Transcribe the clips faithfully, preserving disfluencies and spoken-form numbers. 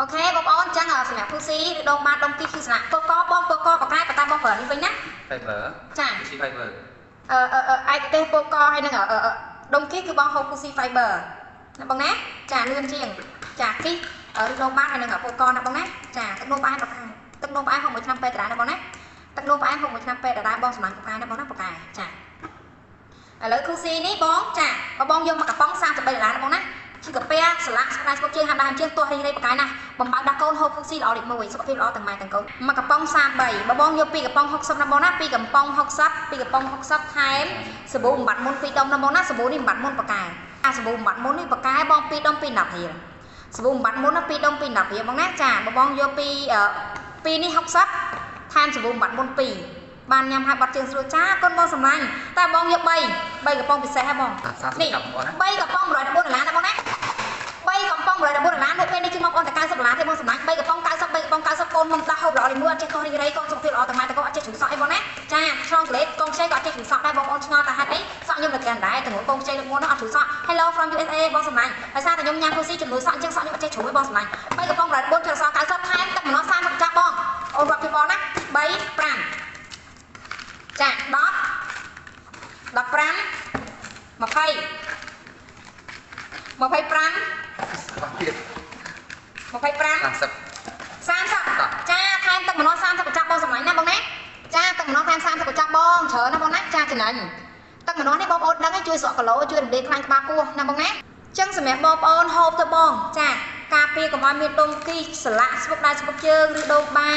โอเคบอลจังเหรอสนามทุกสีดงมาดงตีคือสนามโกโก้บอลโกโก้ปากไล่ปากตาบอลเปิดนี่เป็นนะไปเปิดใช่ซีไฟเบอร์เออเออเออไอเตโกโก้ให้นึงเหรอเออเออดงตีคือบอลโฮคูซีไฟเบอร์นะบอลนะจ่าเลื่อนเชียงจ่าตีเออดงมาให้นึงเหรอโกโก้นะบอลนะจ่าตึกโนบายปากไก่ตึกโนบายของมือทำไปแต่ละบอลนะตึกโนบายของมือทำไปแต่ละบอลสนามปากไก่นะบอลนะปากไก่จ่าเออคูซีนี่บอลจ่าบอลยมมากระป๋องสร้างจะไปแต่ละบอลนะชื่อกระเปียสลักสไลด์ก็เชื่อหามดามเชื่อตัวที่ได้ประกายนะบำบัดดักโกนหกฟุตซีออดิมวยสกอตฟิลล์ออดต่างไม้ต่างก้นมากระป๋องซามใบบะบองโยปีกระป๋องหกซับน้ำบอลนะปีกระป๋องหกซับปีกระป๋องหกซับไทม์สบู่บัดมุนปีดมน้ำบอลนะสบู่นี่บัดมุนประกายสบู่บัดมุนนี่ประกายบองปีดมปีหนับเหี่ยสบู่บัดมุนนะปีดมปีหนับเหี่ยบองนะจ่าบะบองโยปีเอ่อปีนี่หกซับไทม์สบู่บัดมุนปีบานยำหาบัดเชียงสุดจ้าก้นบอลสำลังแต่บองโยปีใบกระป๋องปิดใส่ให้บองนี่ใบกระป๋องร้อยน้ำบอลหลานน้ำบอลนะใบกระป๋องเลยนะบุญร้านเพื่อนได้กินมังกรแต่การสับหลานได้มังสำนักใบกระป๋องการสับใบกระป๋องการสับโกนมังตาหอบหล่อเลยเมื่อเจ้าตัวนี้ไรกองสมเทลออกแต่มาแต่ก็อาจจะถึงสอบไอ้บอลนะจ้าช่องเล็กกองใช้ก็อาจจะถึงสอบได้บอลกองชงอตาหัดไอ้สอบยมระเกียนได้แต่หัวกองใช้ลูกม้วนต้องอาจถึงสอบ Hello from ยู เอส เอ บอลสำนักภาษาแต่ยมยามโคซี่จำนวนสอบจึงสอบยมอาจจะถึงไม่บอลสำนักใบกระป๋องเลยบุญถึงสอบการสับไทม์แต่หัวสร้างมันจะบอลโอ้รับที่บอลนะใบปรำจ้าดอกดอกปรำมาไพ่มาไพ่ปรำมาไปปรางสามสับสามสับจ้าแทนตึกมโนสามสับจับบอลสมัยนะบอลนะจ้าตึกมโนแทนสามสับจับบอลเฉยนะบอลนะจ้าเฉยตึกมโนให้บอลโอนดังให้ช่วยสอดกระโหลกช่วยเด็กคลางปลาปูนะบอลนะจังสมัยบอลโอนโฮปตะบอลจ้ากาเปียกับมอมีดงกีสละสมุกได้สมุกเจอหรือโดบา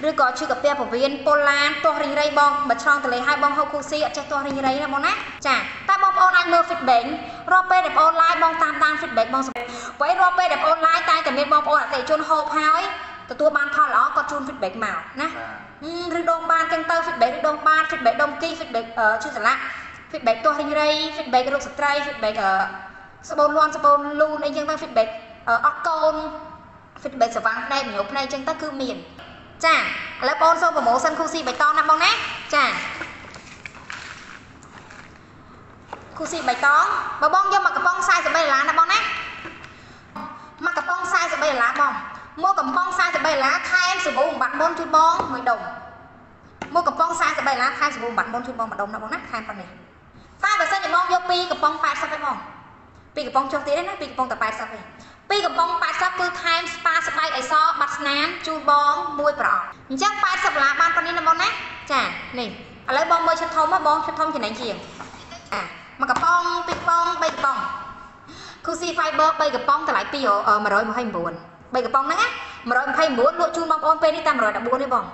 หรือก่อชื่อกับเปียผมเวียนโปแลนด์ตัวริงไรบอลบัดช่องทะเลให้บอลโฮคูซีอาจจะตัวริงไรนะบอลนะจ้าแต่บอลโอนไลน์เมื่อฟิตเบนรอเป้เด็บออนไลน์บอลตามตามฟิตเบนบอลไว้รอเป้เด็บออนไลน์ตายแต่เม็ดบอลโอนแต่จนโฮพายแต่ตัวบานพอล้อก็จูนฟิตเบนมานะหรือดงบานเก่งเตอร์ฟิตเบนหรือดงบานฟิตเบนดงกี้ฟิตเบนเอ่อชื่อสละฟิตเบนตัวริงไรฟิตเบนกระดูกสตรายฟิตเบนเอ่อสปอนลอนสปอนลูนไอ้ยังตั้งฟิตเบนเอ่อออกโกนฟิตเบนสว่างได้เหนียวในจังตะคือเมียนจ้าแล้วบอลโซ่กับหมูซันคูซีใบตองนะบอลนะจ้าคูซีใบตองบอลบอลย่อมากระป๋องทรายสบายล้านนะบอลนะมากระป๋องทรายสบายล้านบอลมัวกระป๋องทรายสบายล้านไทยสบู่บัดบอลชุดบอลเหมือนดงมัวกระป๋องทรายสบายล้านไทยสบู่บัดบอลชุดบอลเหมือนดงนะบอลนะไทยปันนี่ไทยแบบเส้นอย่างบอลโยปีกระป๋องแปดซับไปบอลปีกระป๋องโจมตีได้นะปีกระป๋องแต่แปดซับไปปีกระป๋องแปดซับคือไทยสปาสบายไอซอบัดน้ำจูบอลมวยปลอกจังแปดซับล้านบอลปันนี่นะบอลนะจ้านี่อะไรบอลมวยชุดทอมมาบอลชุดทอมที่ไหนเกี่ยงอ่ะมากระป๋องปีกระป๋องใบกระป๋องคูซีไฟเบอร์ใบกระป๋องแต่หลายปีเออมาร้อยมาให้บวนใบกระป๋องนั่งอ่ะมาร้อยมาให้บวนลวดจูนบอลบอลเป็นที่ตามรอยดับบวนได้บอง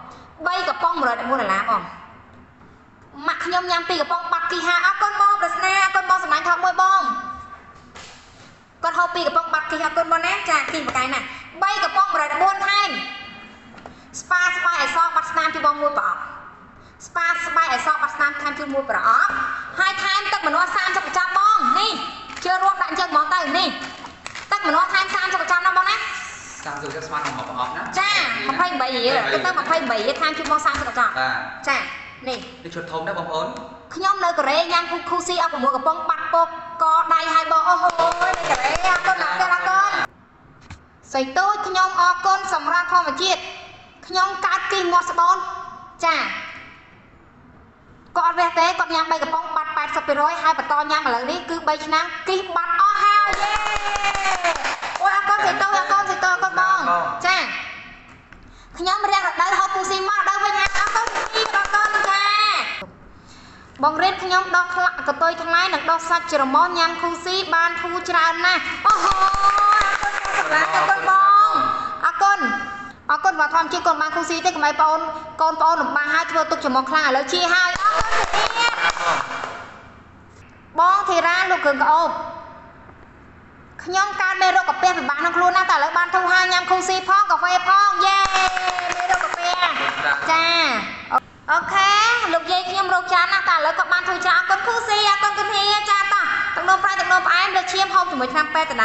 ใบกระป๋องมารอยดับบวนหลาบองหมักยำยำปีกระป๋องปักกีฮาอักก้อนบอลปรัชนาอักก้อนบอลสมัยทำมวยบองก้อนเท้าปีกระป๋องปักกีฮาก้อนบอลนั่งจากตีนปากไก่น่ะใบกระป๋องมารอยดับบวนไทม์สปาสปายไอซอปัสนามจูบอลมวยปลอกสปาสปายไอซอปัสนามไทม์จูมวยปลอกไฮไทม์ตักเหมือนว่าซานจะประจำบองนี่เชื่อรวบดันเชือกมองตาอยู่นี่ตักเหมือนว่าไทม์ซานจะประจำนะบองนะซานจะจะสมาร์ทของของออฟนะจ้ามาไพ่ใบยี่เลยตักมาไพ่ใบยี่ไทม์จูมองซานจะประจำจ้านี่ดิฉันทงได้บองโอนขย่มเลยกระเรยยังคูซี่เอาผมมือกับปองปัดปกกอได้ไฮบอลโอ้โหเลยกระเรยต้นหลังได้ละก้อนใส่ตู้ขย่มออกก้นสำราญทองมาจีดขย่มการกินมอสบอลจ้าก่อนเวทีก่อนยังใบกระป๋องบัตรแปดสิบร้อยห้าปัตตอนยังมาเลยนี่คือใบชนะกีบัตรอ้อฮาวเย่โอ้ยก้อนสีโตก้อนสีโตก้อนบองจ้าขย่มเรียกได้ฮอกูซีมาได้ไปยังก้อนกีบัตรก้อนจ้าบองเรียกขย่มดอกหลักกระตุยทั้งไล่หนักดอกสัจจรมอนยังคูซีบานทูจรานะโอ้โหก้อนบองก้อนอากนว่าทอมเชี่ยกนมาคูซีเต้กับไม้ปอนกอนปอนหนุ่มมาให้เธอตุกจมองคลาแล้วชี้ให้บ้องทีร้านลูกเกินกับอบขย่มการเมโรกับเปียเป็นบ้านน้องครูนะแต่ละบ้านทุ่งห้างยำคูซีพ่องกับไฟพ่องเย่เมโรกับเปียจ้าโอเคลูกเย่ขย่มโรจานะแต่ละกับบ้านทุ่งจ้ากนคูซีกนกันเฮียจ้าต่อตักนมไปตักนมไปเดี๋ยวเชี่ยมห้องถึงมือทำแป้แต่ไหน